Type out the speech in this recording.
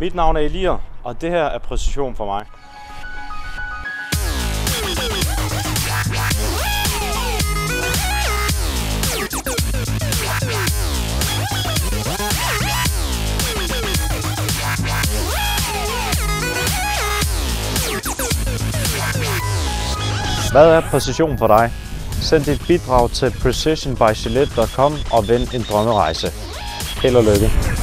Mit navn er Ilir, og det her er Precision for mig. Hvad er Precision for dig? Send dit bidrag til precisionbygilet.com og vend en drømmerejse. Held og lykke!